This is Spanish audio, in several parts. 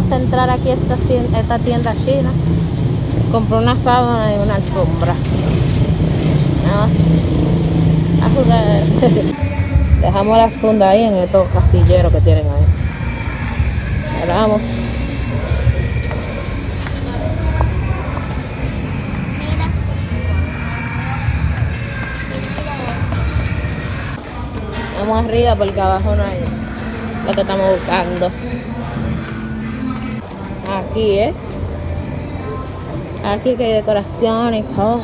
hermosa entrar aquí a esta tienda china. Compré una sábana y una alfombra. Dejamos las fundas ahí en estos casilleros que tienen ahí. Ahora vamos. Vamos arriba porque abajo no hay lo que estamos buscando. Aquí, ¿eh? Aquí que hay decoración y todo.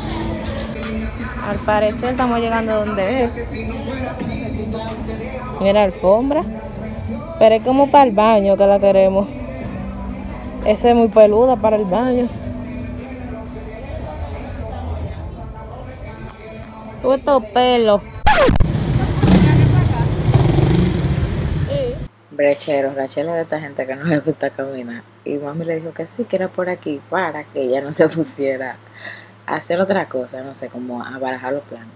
Al parecer estamos llegando donde es. Mira, alfombra. Pero es como para el baño que la queremos. Esa es muy peluda para el baño. Estos pelos. Brecheros, la chela de esta gente que no le gusta caminar. Y mami le dijo que sí, que era por aquí, para que ella no se pusiera a hacer otra cosa, no sé, como a barajar los planos.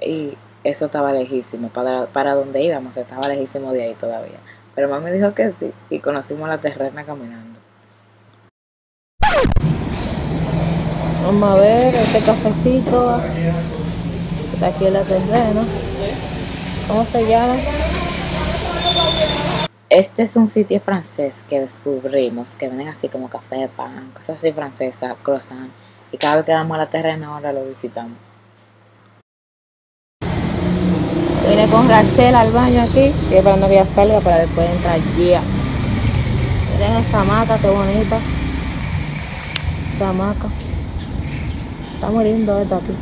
Y eso estaba lejísimo, para donde íbamos, estaba lejísimo de ahí todavía. Pero mami dijo que sí, y conocimos Las Terrenas caminando. Vamos a ver este cafecito, está aquí en Las Terrenas. ¿Cómo se llama? Este es un sitio francés que descubrimos, que venden así como café de pan, cosas así francesas, croissant. Y cada vez que vamos a la terrena ahora lo visitamos. Vine con Rachel al baño aquí, estoy esperando que ella salga para después entrar allí. Miren esa hamaca, qué bonita. Esa hamaca. Está muriendo esta aquí.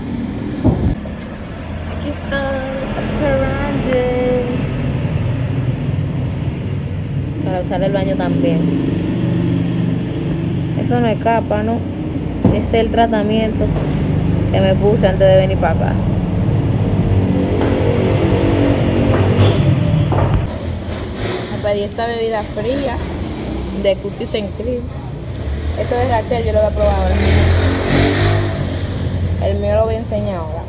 Aquí está, esperando. Para usar el baño también. Eso no escapa, ¿no? Ese es el tratamiento que me puse antes de venir para acá. Me pedí esta bebida fría de cookies and cream. Esto de Rachel yo lo voy a probar ahora. El mío lo voy a enseñar ahora.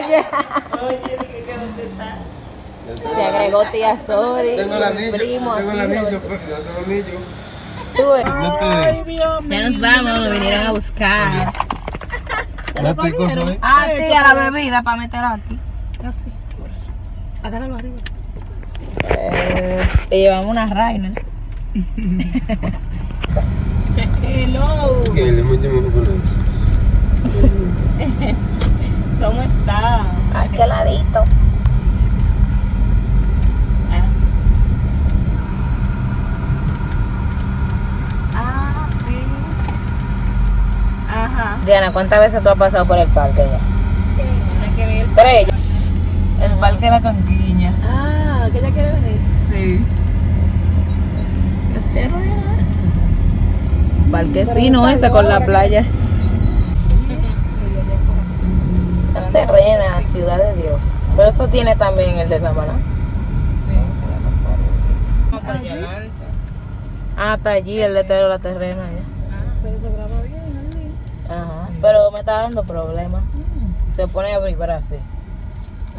Oye, dije que dónde está. Se agregó tía Sori. Tengo el anillo. Primo, tengo el anillo. Ay, Dios mío. Ya nos vamos, nos vinieron a buscar. Ah, tía, la bebida para meterla aquí. No sé. Agárralo arriba. Le llevamos una reina. Hello. Que le muchísimo japonés. ¿Cómo está? Ay, qué heladito. Ah, sí. Ajá. Diana, ¿cuántas veces tú has pasado por el parque ya? Sí. Tres. El parque de la Conquiña. Ah, ¿que ella quiere venir? Sí. Las Terrenas. Parque fino ese con la playa. Las Terrenas, Ciudad de Dios. Pero eso tiene también el de Samaná. Sí. Ah, está allí el letrero de La Terrena. Pero eso graba bien, ¿no? Ajá. Pero me está dando problemas. Se pone a vibrar así.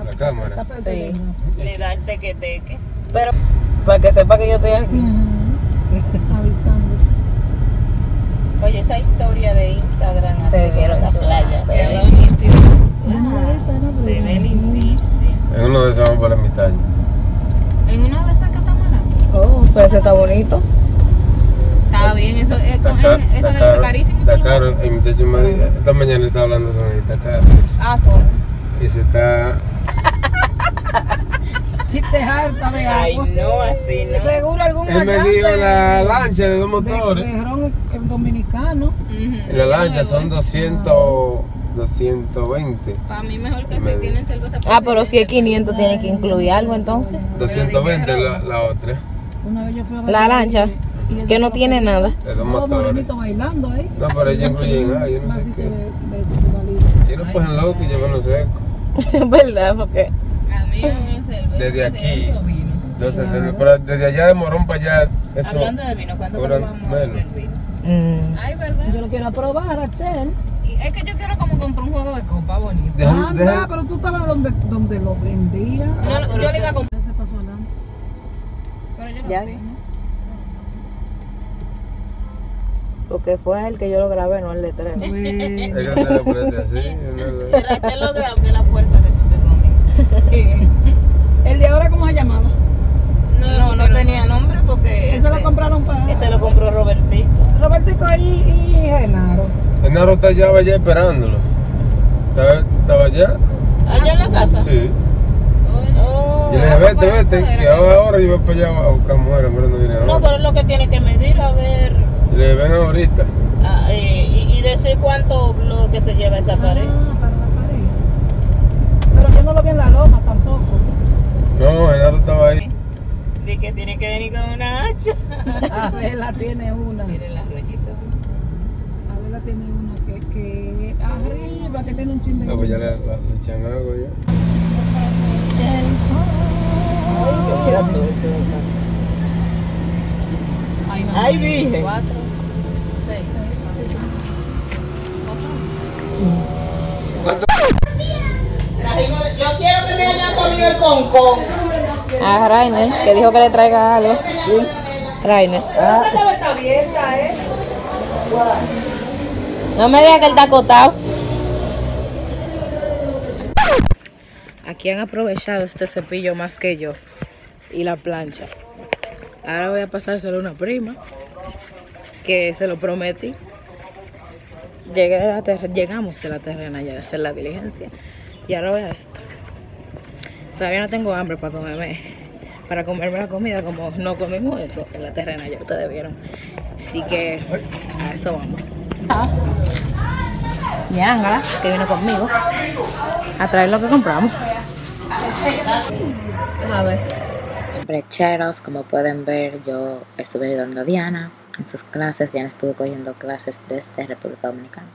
La cámara. Sí. Le da el teque-teque. Pero para que sepa que yo estoy aquí. Avisando. Oye, esa historia de Instagram así de esa playa. Se ve lindísimo. En uno de esos vamos para la mitad. En uno de esos catamarán. Oh, pero ese está bonito. Está bien, eso es carísimo. Está caro. Esta mañana estaba hablando con él, está caro. Ah, ¿cómo? Y se está. Y te harta de algo. Ay, no, así no. Seguro alguna cosa. Él me dijo la lancha de dos motores. El dominicano. La lancha son 200. 220. Para mí mejor que si tienen cerveza. Ah, pero si es 500 tiene que incluir algo entonces. 220 la otra. Una vez yo fui a la lancha, que no tiene nada. No, pero ella incluye nada, yo no sé qué. Ellos cogen loco y llevan los secos. Es verdad, porque... A mí no me sirve. Desde aquí. Entonces, pero desde allá de Morón para allá... Hablando de vino, ¿cuándo probamos el vino? Ay, ¿verdad? Yo lo quiero probar, Achel. Es que yo quiero como comprar un juego de copa bonito. Anda, pero tú estabas donde lo vendía. No, yo le iba a comprar. Se pasó adelante. Pero yo no vi. Porque fue el que yo lo grabé, no el de tres. Es que te lo preste así. Achel lo grabó en la puerta que tú te comiste. ¿El de ahora cómo se llamaba? No tenía nombre porque... Ese lo compraron para... Ese lo compró Robertico. Robertico y Genaro. Genaro está allá esperándolo. ¿Estaba allá? ¿Allá en la casa? Sí. Yo le dije, vete, que ahora yo voy para allá a buscar mujeres, pero no viene ahora. No, pero es lo que tiene que medir, a ver... Le ven ahorita. Y decir cuánto lo que se lleva esa pared. Ah, para la pared. Pero yo no lo vi en la loma tampoco. No, Genaro estaba ahí. De que tiene que venir con una hacha. Adela tiene una. Miren las rollitas. Adela tiene una que arriba, que tiene un chingo. No, pues ya le echan algo ya. Ay, virgen. 4, 6. Yo quiero que me hayan comido el concón. A Rainer, que dijo que le traiga algo. Sí. Rainer. Está abierta, ¿eh? No me diga que él está acotado. Aquí han aprovechado este cepillo más que yo. Y la plancha. Ahora voy a pasárselo a una prima. Que se lo prometí. Llegamos de la Terrena ya a hacer la diligencia. Y ahora voy a esto. Todavía no tengo hambre para comerme la comida, como no comimos eso en la Terrena, ya ustedes vieron. Así que a eso vamos. Ñangala, que vino conmigo, a traer lo que compramos. A ver. Brecheros, como pueden ver, yo estuve ayudando a Diana en sus clases. Diana estuvo cogiendo clases desde República Dominicana.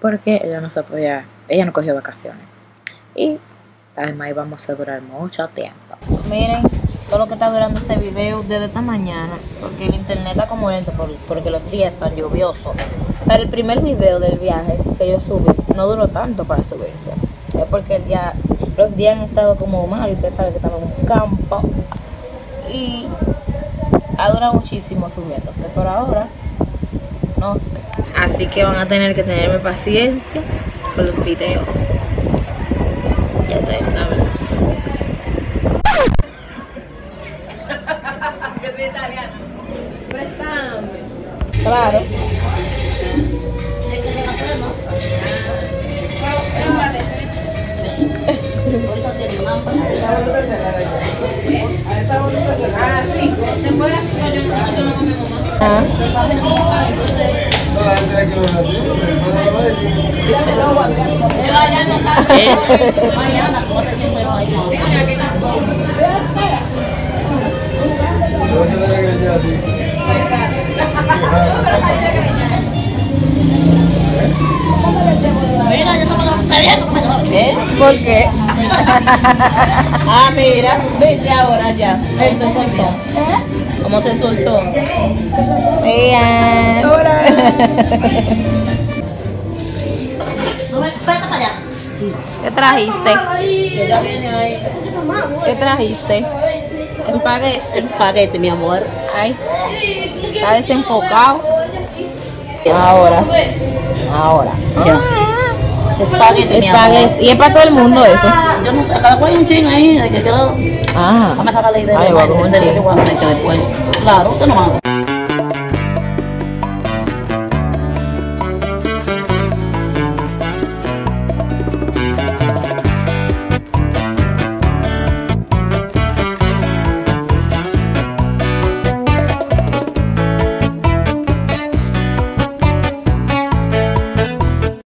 Porque ella no cogió vacaciones. Y además vamos a durar mucho tiempo. Miren todo lo que está durando este video desde esta mañana, porque el internet está como lento, porque los días están lluviosos. Pero el primer video del viaje que yo subí no duró tanto para subirse. Es porque los días han estado como mal, y ustedes saben que estamos en un campo. Y ha durado muchísimo subiéndose, pero ahora no sé. Así que van a tener que tenerme paciencia con los videos. Ya ustedes saben. Que soy italiana. Préstame. Claro. Ah, sí. ¿Se puede hacer? Yo no comí, mamá. Ah. ¿Por qué? Ah, mira, vete ahora ya. Eso es todo. ¿Cómo se soltó? ¡Vean! ¡Hola! ¡Salta para allá! ¿Qué trajiste? ¿Qué trajiste? Espagueti. Espagueti, mi amor. Ay, está desenfocado. Ahora. Ya. Espagueti, mi amor. ¿Y es para todo el mundo eso? Yo no sé, cada cual hay un chino ahí, que quiero... Ah, vamos a sacar la idea. Ay, de la madre, que se le va a hacer después. Claro, usted no manda.